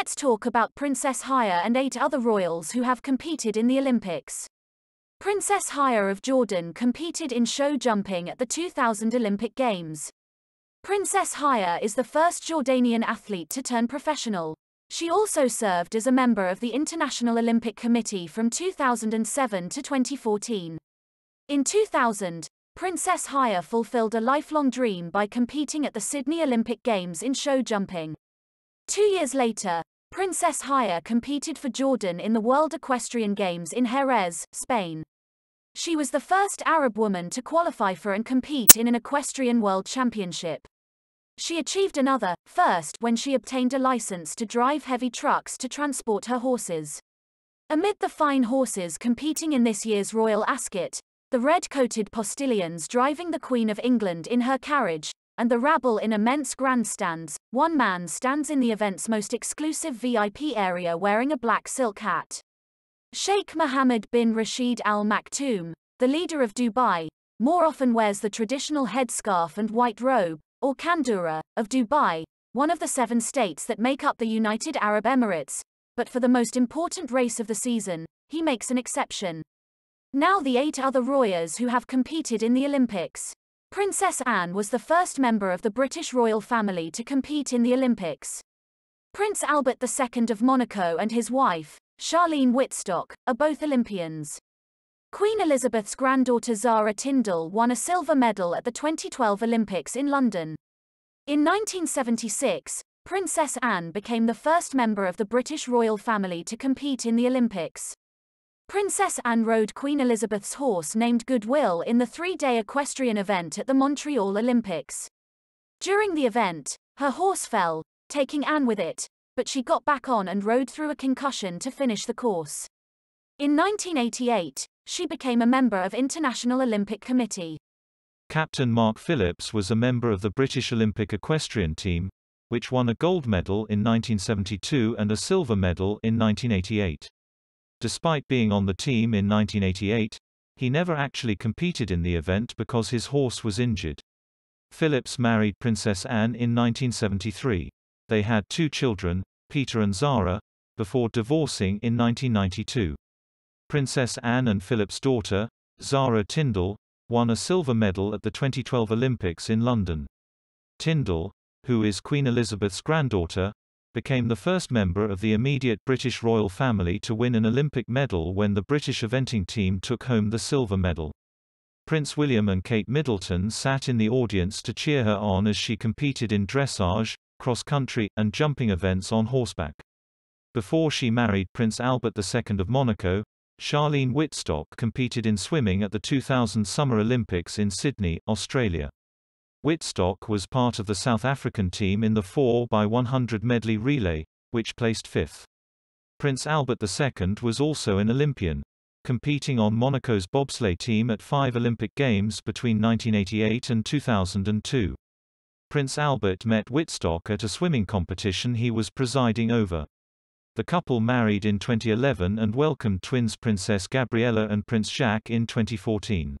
let's talk about Princess Haya and 8 other royals who have competed in the Olympics. Princess Haya of Jordan competed in show jumping at the 2000 Olympic Games. Princess Haya is the first Jordanian athlete to turn professional. She also served as a member of the International Olympic Committee from 2007 to 2014. In 2000, Princess Haya fulfilled a lifelong dream by competing at the Sydney Olympic Games in show jumping. 2 years later, Princess Haya competed for Jordan in the World Equestrian Games in Jerez, Spain. She was the first Arab woman to qualify for and compete in an equestrian world championship. She achieved another first when she obtained a license to drive heavy trucks to transport her horses. Amid the fine horses competing in this year's Royal Ascot, the red-coated postilions driving the Queen of England in her carriage, and the rabble in immense grandstands, one man stands in the event's most exclusive VIP area wearing a black silk hat. Sheikh Mohammed bin Rashid Al Maktoum, the leader of Dubai, more often wears the traditional headscarf and white robe, or kandura, of Dubai, one of the 7 states that make up the United Arab Emirates, but for the most important race of the season, he makes an exception. Now the 8 other royals who have competed in the Olympics. Princess Anne was the first member of the British royal family to compete in the Olympics. Prince Albert II of Monaco and his wife, Charlene Wittstock, are both Olympians. Queen Elizabeth's granddaughter Zara Tindall won a silver medal at the 2012 Olympics in London. In 1976, Princess Anne became the first member of the British royal family to compete in the Olympics. Princess Anne rode Queen Elizabeth's horse named Goodwill in the 3-day equestrian event at the Montreal Olympics. During the event, her horse fell, taking Anne with it, but she got back on and rode through a concussion to finish the course. In 1988, she became a member of International Olympic Committee. Captain Mark Phillips was a member of the British Olympic equestrian team, which won a gold medal in 1972 and a silver medal in 1988. Despite being on the team in 1988, he never actually competed in the event because his horse was injured. Phillips married Princess Anne in 1973. They had 2 children, Peter and Zara, before divorcing in 1992. Princess Anne and Phillips' daughter, Zara Tindall, won a silver medal at the 2012 Olympics in London. Tindall, who is Queen Elizabeth's granddaughter, became the first member of the immediate British royal family to win an Olympic medal when the British eventing team took home the silver medal. Prince William and Kate Middleton sat in the audience to cheer her on as she competed in dressage, cross-country, and jumping events on horseback. Before she married Prince Albert II of Monaco, Charlene Wittstock competed in swimming at the 2000 Summer Olympics in Sydney, Australia. Wittstock was part of the South African team in the 4x100 medley relay, which placed 5th. Prince Albert II was also an Olympian, competing on Monaco's bobsleigh team at 5 Olympic Games between 1988 and 2002. Prince Albert met Wittstock at a swimming competition he was presiding over. The couple married in 2011 and welcomed twins Princess Gabriella and Prince Jacques in 2014.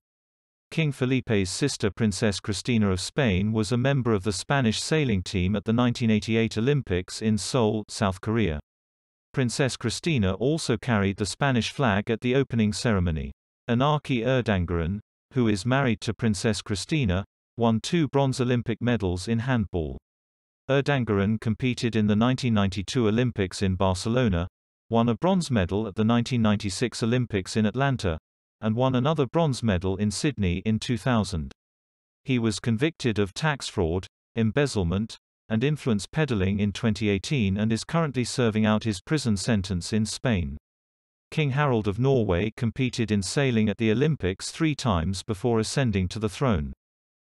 King Felipe's sister Princess Cristina of Spain was a member of the Spanish sailing team at the 1988 Olympics in Seoul, South Korea. Princess Cristina also carried the Spanish flag at the opening ceremony. Iñaki Urdangarín, who is married to Princess Cristina, won 2 bronze Olympic medals in handball. Urdangarín competed in the 1992 Olympics in Barcelona, won a bronze medal at the 1996 Olympics in Atlanta, and won another bronze medal in Sydney in 2000. He was convicted of tax fraud, embezzlement, and influence peddling in 2018 and is currently serving out his prison sentence in Spain. King Harald of Norway competed in sailing at the Olympics 3 times before ascending to the throne.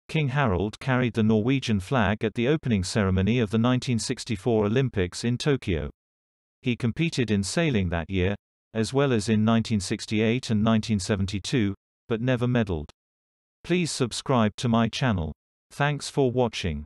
King Harald carried the Norwegian flag at the opening ceremony of the 1964 Olympics in Tokyo. He competed in sailing that year, as well as in 1968 and 1972, but never medaled. Please subscribe to my channel. Thanks for watching.